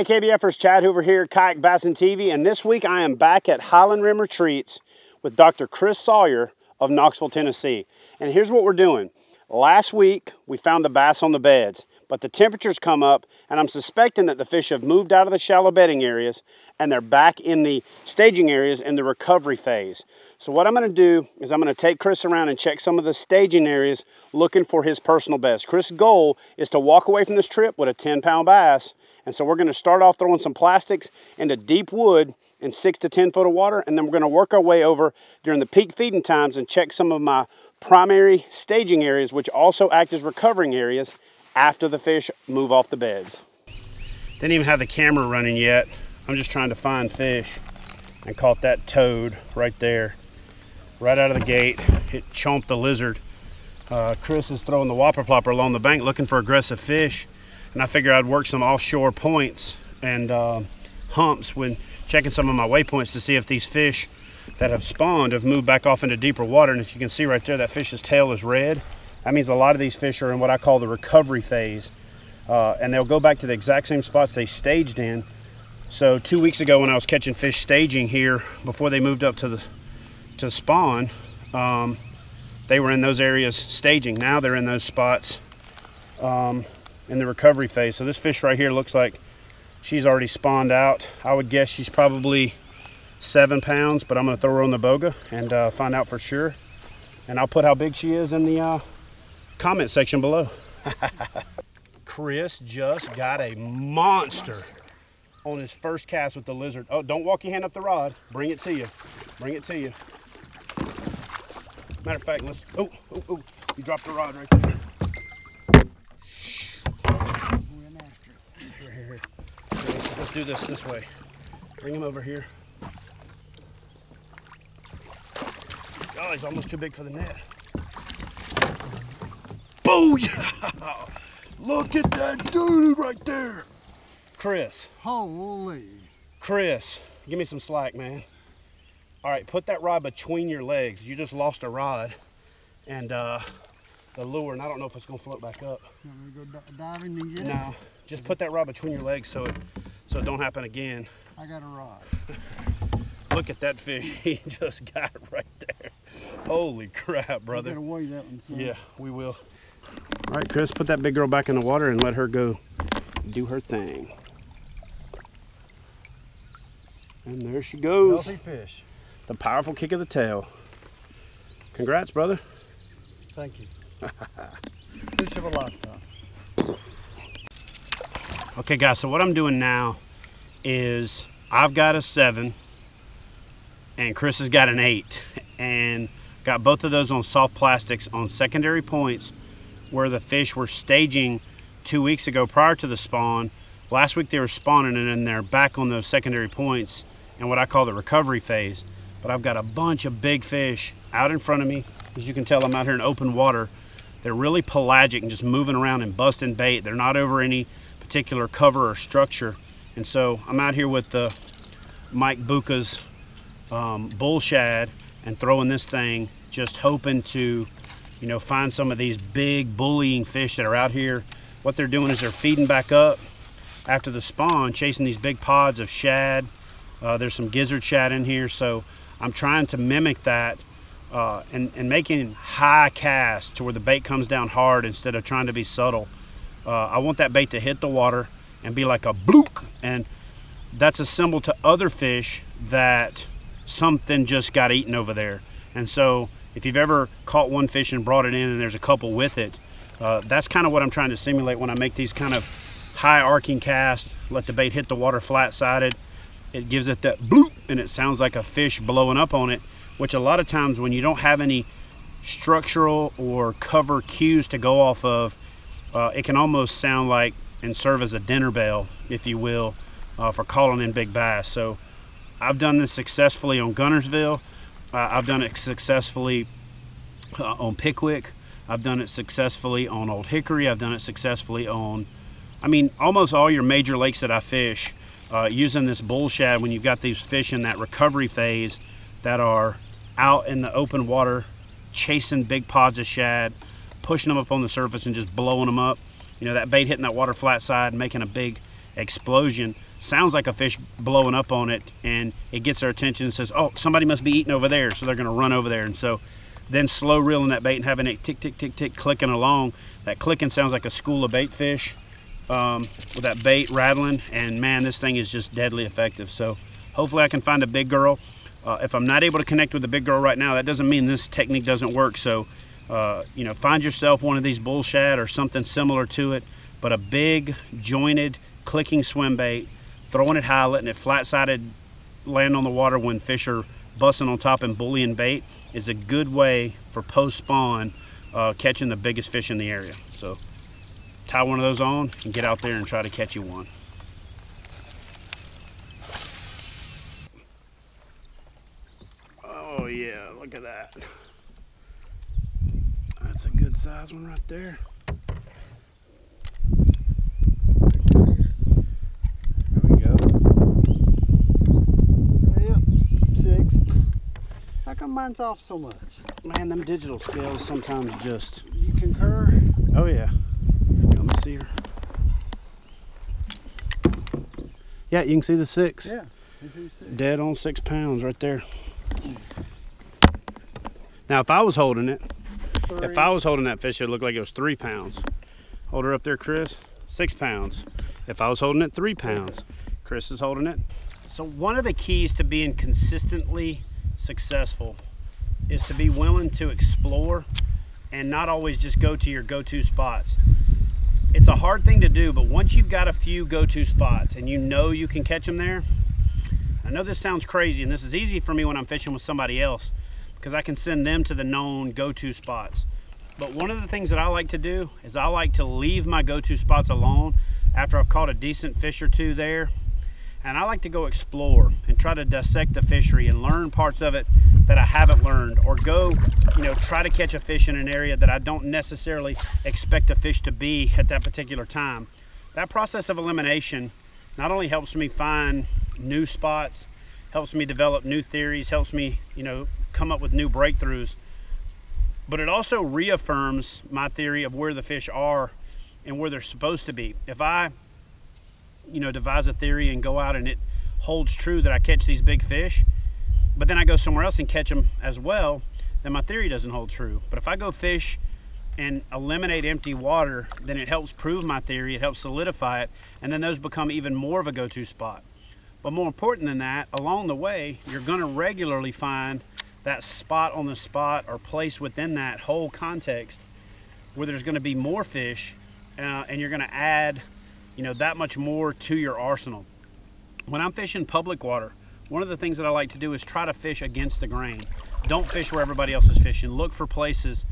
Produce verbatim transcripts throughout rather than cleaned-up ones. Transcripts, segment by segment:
Hey KBFers, Chad Hoover here, Kayak Bass and T V, and this week I am back at Highland Rim Retreats with Doctor Chris Sawyer of Knoxville, Tennessee. And here's what we're doing. Last week we found the bass on the beds, but the temperatures come up and I'm suspecting that the fish have moved out of the shallow bedding areas and they're back in the staging areas in the recovery phase. So what I'm gonna do is I'm gonna take Chris around and check some of the staging areas looking for his personal best. Chris' goal is to walk away from this trip with a ten pound bass. And so we're gonna start off throwing some plastics into deep wood in six to ten foot of water, and then we're gonna work our way over during the peak feeding times and check some of my primary staging areas, which also act as recovering areas after the fish move off the beds. Didn't even have the camera running yet. I'm just trying to find fish and caught that toad right there, right out of the gate. It chomped the lizard. Uh, Chris is throwing the whopper plopper along the bank looking for aggressive fish. And I figure I'd work some offshore points and uh, humps when checking some of my waypoints to see if these fish that have spawned have moved back off into deeper water. And if you can see right there, that fish's tail is red. That means a lot of these fish are in what I call the recovery phase. Uh, and they'll go back to the exact same spots they staged in. So two weeks ago when I was catching fish staging here, before they moved up to the to spawn, um, they were in those areas staging. Now they're in those spots. Um, in the recovery phase. So this fish right here looks like she's already spawned out. I would guess she's probably seven pounds, but I'm gonna throw her on the boga and uh, find out for sure. And I'll put how big she is in the uh, comment section below. Chris just got a monster, monster on his first cast with the lizard. Oh, don't walk your hand up the rod. Bring it to you, bring it to you. Matter of fact, let's, oh, oh, oh, you dropped the rod right there. Let's do this this way. Bring him over here. Oh, he's almost too big for the net. Booyah! Look at that dude right there. Chris. Holy. Chris, give me some slack, man. All right, put that rod between your legs. You just lost a rod and uh, the lure, and I don't know if it's going to float back up. You want me to go diving and get it? No, just put that rod between your legs so it... So it don't happen again. I got a rod. Look at that fish he just got right there. Holy crap, brother. You better weigh that one, son. Yeah, we will. All right, Chris, put that big girl back in the water and let her go do her thing. And there she goes. Healthy fish. The powerful kick of the tail. Congrats, brother. Thank you. Fish of a lifetime. Okay guys, so what I'm doing now is I've got a seven and Chris has got an eight, and got both of those on soft plastics on secondary points where the fish were staging two weeks ago prior to the spawn. Last week they were spawning and then they're back on those secondary points in what I call the recovery phase. But I've got a bunch of big fish out in front of me. As you can tell, I'm out here in open water. They're really pelagic and just moving around and busting bait. They're not over any particular cover or structure, and so I'm out here with the Mike Buca's um, bull shad and throwing this thing, just hoping to, you know, find some of these big bullying fish that are out here. What they're doing is they're feeding back up after the spawn, chasing these big pods of shad. Uh, there's some gizzard shad in here, so I'm trying to mimic that uh, and, and making high casts to where the bait comes down hard instead of trying to be subtle. Uh, I want that bait to hit the water and be like a bloop, and that's a symbol to other fish that something just got eaten over there. And so if you've ever caught one fish and brought it in and there's a couple with it, uh, that's kind of what I'm trying to simulate when I make these kind of high arcing casts, let the bait hit the water flat sided. It gives it that bloop and it sounds like a fish blowing up on it, which a lot of times when you don't have any structural or cover cues to go off of, Uh, it can almost sound like and serve as a dinner bell, if you will, uh, for calling in big bass. So I've done this successfully on Guntersville. Uh, I've done it successfully uh, on Pickwick. I've done it successfully on Old Hickory. I've done it successfully on, I mean, almost all your major lakes that I fish, uh, using this bull shad when you've got these fish in that recovery phase that are out in the open water, chasing big pods of shad, pushing them up on the surface and just blowing them up. You know, that bait hitting that water flat side, making a big explosion. Sounds like a fish blowing up on it, and it gets our attention and says, oh, somebody must be eating over there, so they're going to run over there. And so then slow reeling that bait and having it tick, tick, tick, tick, clicking along. That clicking sounds like a school of bait fish um, with that bait rattling, and man, this thing is just deadly effective. So hopefully I can find a big girl. Uh, if I'm not able to connect with the big girl right now, that doesn't mean this technique doesn't work. So, uh, you know, find yourself one of these bull shad or something similar to it, but a big jointed clicking swim bait, throwing it high, letting it flat-sided land on the water when fish are busting on top and bullying bait is a good way for post-spawn uh, catching the biggest fish in the area. So tie one of those on and get out there and try to catch you one. Oh yeah, look at that. That's a good size one right there. There we go. Yep, six. How come mine's off so much? Man, them digital scales sometimes just... You concur? Oh yeah. Let me see her. Yeah, you can see the six. Yeah, you can see the six. Dead on six pounds right there. Now, if I was holding it, three. If I was holding that fish, it looked like it was three pounds. Hold her up there, Chris. Six pounds. If I was holding it, three pounds. Chris is holding it. So one of the keys to being consistently successful is to be willing to explore and not always just go to your go-to spots. It's a hard thing to do, but once you've got a few go-to spots and you know you can catch them there, I know this sounds crazy, and this is easy for me when I'm fishing with somebody else, because I can send them to the known go-to spots. But one of the things that I like to do is I like to leave my go-to spots alone after I've caught a decent fish or two there. And I like to go explore and try to dissect the fishery and learn parts of it that I haven't learned, or go, you know, try to catch a fish in an area that I don't necessarily expect a fish to be at that particular time. That process of elimination not only helps me find new spots, helps me develop new theories, helps me, you know, come up with new breakthroughs, but it also reaffirms my theory of where the fish are and where they're supposed to be. If I, you know, devise a theory and go out and it holds true that I catch these big fish, but then I go somewhere else and catch them as well, then my theory doesn't hold true. But if I go fish and eliminate empty water, then it helps prove my theory, it helps solidify it, and then those become even more of a go-to spot. But more important than that, along the way, you're gonna regularly find that spot on the spot or place within that whole context where there's going to be more fish, uh, and you're going to add, you know, that much more to your arsenal. When I'm fishing public water, one of the things that I like to do is try to fish against the grain. Don't fish where everybody else is fishing. Look for places.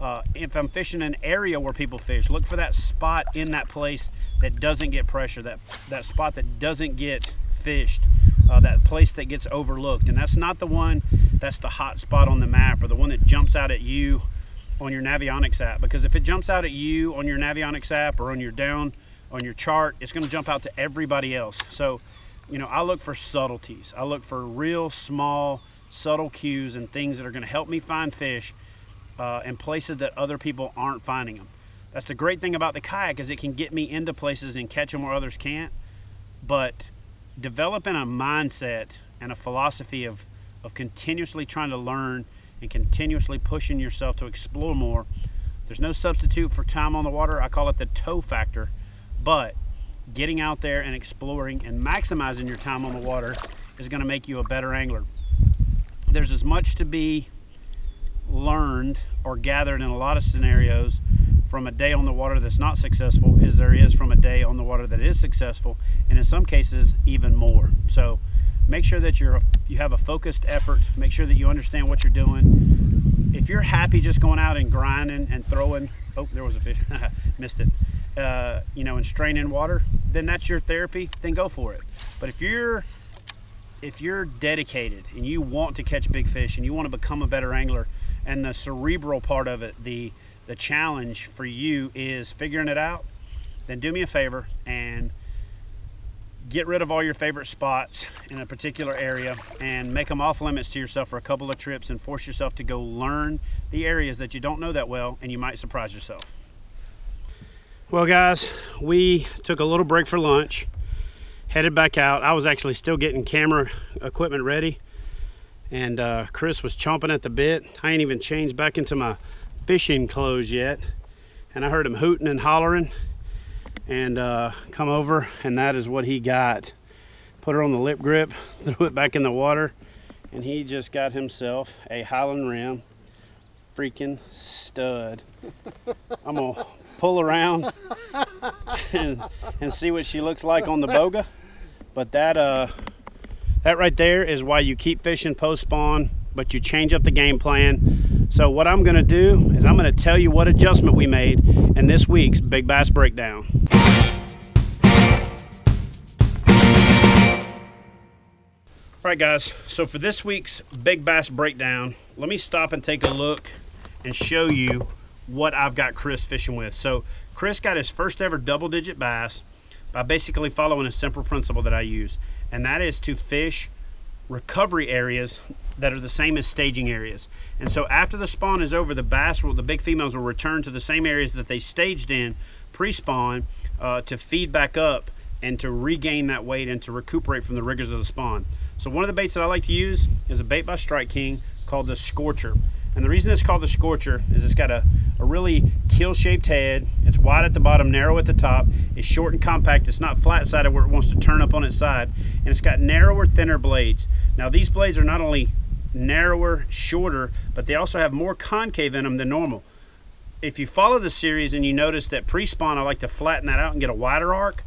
Uh, if I'm fishing an area where people fish, look for that spot in that place that doesn't get pressure, that, that spot that doesn't get fished, uh, that place that gets overlooked. And that's not the one that's the hot spot on the map, or the one that jumps out at you on your Navionics app. Because if it jumps out at you on your Navionics app or on your down, on your chart, it's gonna jump out to everybody else. So, you know, I look for subtleties. I look for real small, subtle cues and things that are gonna help me find fish uh, in places that other people aren't finding them. That's the great thing about the kayak, is it can get me into places and catch them where others can't. But developing a mindset and a philosophy of of continuously trying to learn and continuously pushing yourself to explore more. There's no substitute for time on the water. I call it the toe factor, but getting out there and exploring and maximizing your time on the water is gonna make you a better angler. There's as much to be learned or gathered in a lot of scenarios from a day on the water that's not successful as there is from a day on the water that is successful, and in some cases, even more. So make sure that you're a, you have a focused effort. Make sure that you understand what you're doing. If you're happy just going out and grinding and throwing, oh, there was a fish, missed it, uh, you know, and straining water, then that's your therapy, then go for it. But if you're, if you're dedicated and you want to catch big fish and you want to become a better angler, and the cerebral part of it, the, the challenge for you is figuring it out, then do me a favor and get rid of all your favorite spots in a particular area and make them off limits to yourself for a couple of trips, and force yourself to go learn the areas that you don't know that well, and you might surprise yourself. Well guys, we took a little break for lunch. headed back out. I was actually still getting camera equipment ready, and uh, Chris was chomping at the bit. I ain't even changed back into my fishing clothes yet, and I heard him hooting and hollering, and uh, come over, and that is what he got. Put her on the lip grip, threw it back in the water, and he just got himself a Highland Rim freaking stud. I'm gonna pull around and, and see what she looks like on the boga. But that uh that right there is why you keep fishing post spawn, but you change up the game plan. So what I'm gonna do is I'm gonna tell you what adjustment we made in this week's Big Bass Breakdown. All right, guys, so for this week's Big Bass Breakdown, let me stop and take a look and show you what I've got Chris fishing with. So Chris got his first ever double digit bass by basically following a simple principle that I use, and that is to fish recovery areas that are the same as staging areas. And so after the spawn is over, the bass, will, the big females will return to the same areas that they staged in pre-spawn uh, to feed back up and to regain that weight and to recuperate from the rigors of the spawn. So one of the baits that I like to use is a bait by Strike King called the Scorcher. And the reason it's called the Scorcher is it's got a, a really keel-shaped head. It's wide at the bottom, narrow at the top. It's short and compact. It's not flat-sided where it wants to turn up on its side. And it's got narrower, thinner blades. Now these blades are not only narrower, shorter, but they also have more concave in them than normal. If you follow the series and you notice that pre-spawn, I like to flatten that out and get a wider arc.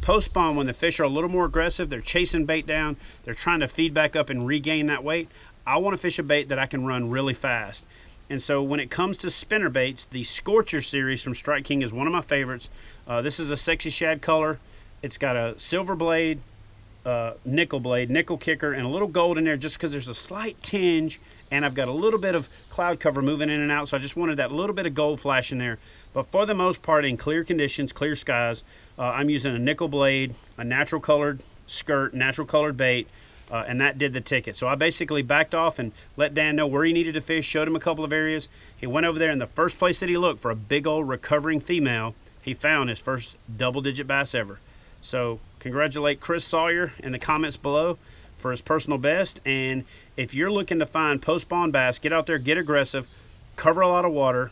Post-spawn, when the fish are a little more aggressive, they're chasing bait down, they're trying to feed back up and regain that weight, I want to fish a bait that I can run really fast. And so when it comes to spinner baits, the Scorcher series from Strike King is one of my favorites. Uh, this is a sexy shad color. It's got a silver blade, uh, nickel blade, nickel kicker, and a little gold in there just because there's a slight tinge, and I've got a little bit of cloud cover moving in and out, so I just wanted that little bit of gold flash in there. But for the most part, in clear conditions, clear skies, uh, I'm using a nickel blade, a natural colored skirt, natural colored bait, uh, and that did the ticket. So I basically backed off and let Dan know where he needed to fish, showed him a couple of areas. He went over there, and the first place that he looked for a big old recovering female, he found his first double-digit bass ever. So congratulate Chris Sawyer in the comments below for his personal best. And if you're looking to find post-spawn bass, get out there, get aggressive, cover a lot of water,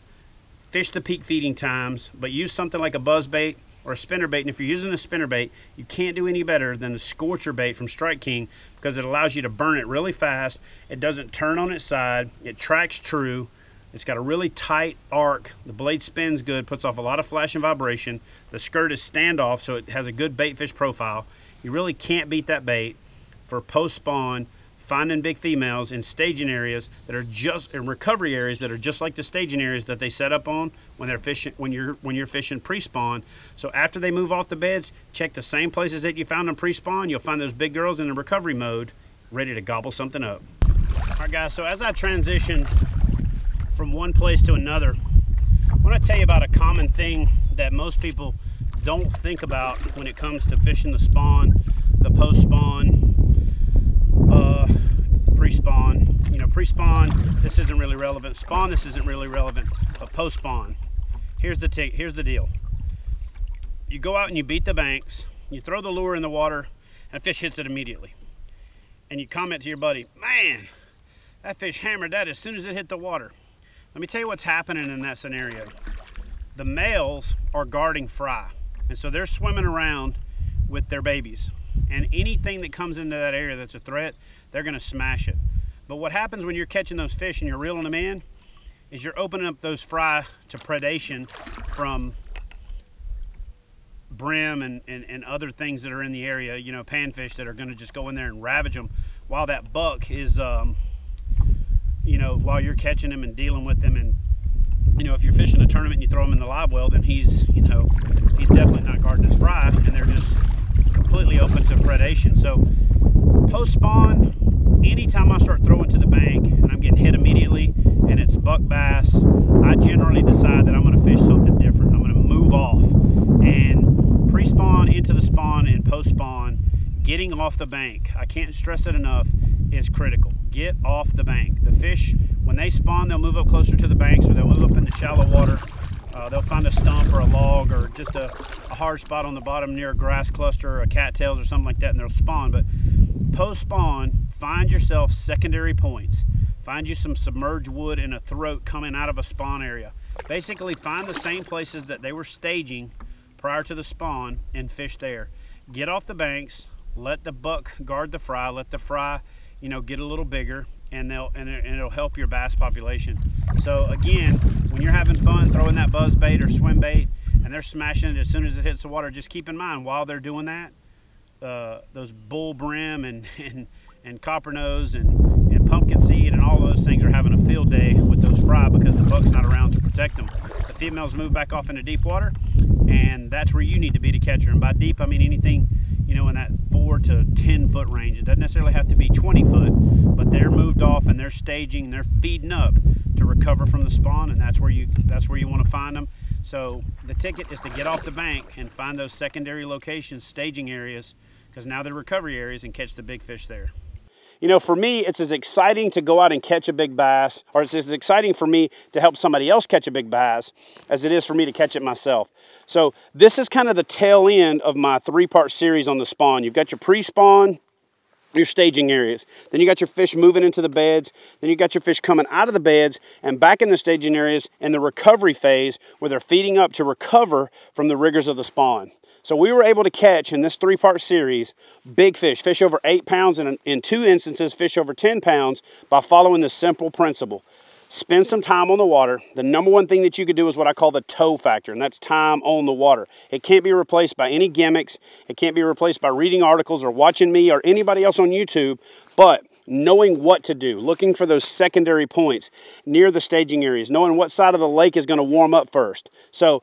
fish the peak feeding times, but use something like a buzz bait or a spinner bait. And if you're using a spinner bait, you can't do any better than the Scorcher bait from Strike King, because it allows you to burn it really fast. It doesn't turn on its side. It tracks true. It's got a really tight arc. The blade spins good, puts off a lot of flash and vibration. The skirt is standoff, so it has a good bait fish profile. You really can't beat that bait for post-spawn, finding big females in staging areas that are just in recovery areas that are just like the staging areas that they set up on when they're fishing, when you're when you're fishing pre-spawn. So after they move off the beds, check the same places that you found them pre-spawn. You'll find those big girls in the recovery mode, ready to gobble something up. All right, guys. So as I transition from one place to another, I want to tell you about a common thing that most people don't think about when it comes to fishing the spawn, the post-spawn. Uh, pre-spawn, you know, pre-spawn, this isn't really relevant. Spawn, this isn't really relevant. But post-spawn, here's the t here's the deal. You go out and you beat the banks, you throw the lure in the water, and a fish hits it immediately. And you comment to your buddy, man, that fish hammered that as soon as it hit the water. Let me tell you what's happening in that scenario. The males are guarding fry, and so they're swimming around with their babies. And anything that comes into that area that's a threat, they're going to smash it. But what happens when you're catching those fish and you're reeling them in is you're opening up those fry to predation from brim and, and, and other things that are in the area, you know, panfish that are going to just go in there and ravage them while that buck is, um, you know, while you're catching them and dealing with them. And, you know, if you're fishing a tournament and you throw them in the live well, then he's, you know, he's definitely not guarding his fry, and they're just completely open to predation. So post-spawn, anytime I start throwing to the bank and I'm getting hit immediately and it's buck bass, I generally decide that I'm going to fish something different. I'm going to move off. And pre-spawn, into the spawn, and post-spawn, getting off the bank, I can't stress it enough, is critical. Get off the bank. The fish, when they spawn, they'll move up closer to the banks, or they'll move up into shallow water. Uh, they'll find a stump or a log or just a, a hard spot on the bottom near a grass cluster or a cattails or something like that, and they'll spawn. But post-spawn, find yourself secondary points. Find you some submerged wood and a throat coming out of a spawn area. Basically, find the same places that they were staging prior to the spawn and fish there. Get off the banks, let the buck guard the fry, let the fry, you know, get a little bigger, and they'll and it'll help your bass population. So again, when you're having fun throwing that buzz bait or swim bait and they're smashing it as soon as it hits the water, just keep in mind while they're doing that, uh, those bull brim and and and copper nose and, and pumpkin seed and all those things are having a field day with those fry because the buck's not around to protect them. The females move back off into deep water, and that's where you need to be to catch her. And by deep, I mean anything, you know, in that four to ten foot range. It doesn't necessarily have to be twenty foot, but they're moved off and they're staging, they're feeding up to recover from the spawn, and that's where you that's where you want to find them. So the ticket is to get off the bank and find those secondary locations, staging areas, because now they're recovery areas, and catch the big fish there. You know, for me, it's as exciting to go out and catch a big bass, or it's as exciting for me to help somebody else catch a big bass as it is for me to catch it myself. So this is kind of the tail end of my three-part series on the spawn. You've got your pre-spawn, your staging areas. Then you got your fish moving into the beds. Then you got your fish coming out of the beds and back in the staging areas and the recovery phase where they're feeding up to recover from the rigors of the spawn. So we were able to catch, in this three-part series, big fish, fish over eight pounds, and in two instances, fish over ten pounds, by following this simple principle. Spend some time on the water. The number one thing that you could do is what I call the toe factor, and that's time on the water. It can't be replaced by any gimmicks. It can't be replaced by reading articles or watching me or anybody else on YouTube, but knowing what to do, looking for those secondary points near the staging areas, knowing what side of the lake is going to warm up first. So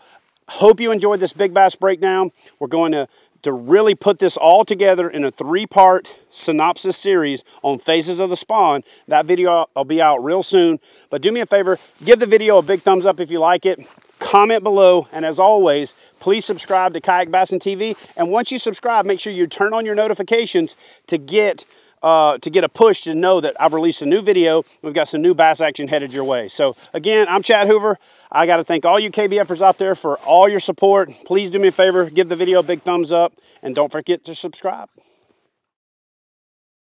hope you enjoyed this big bass breakdown. We're going to, to really put this all together in a three-part synopsis series on phases of the spawn. That video will be out real soon. But do me a favor, give the video a big thumbs up if you like it. Comment below, and as always, please subscribe to Kayak Bass and T V. And once you subscribe, make sure you turn on your notifications to get Uh, to get a push to know that I've released a new video. We've got some new bass action headed your way. So again, I'm Chad Hoover. I got to thank all you KBFers out there for all your support. Please do me a favor, give the video a big thumbs up, and don't forget to subscribe.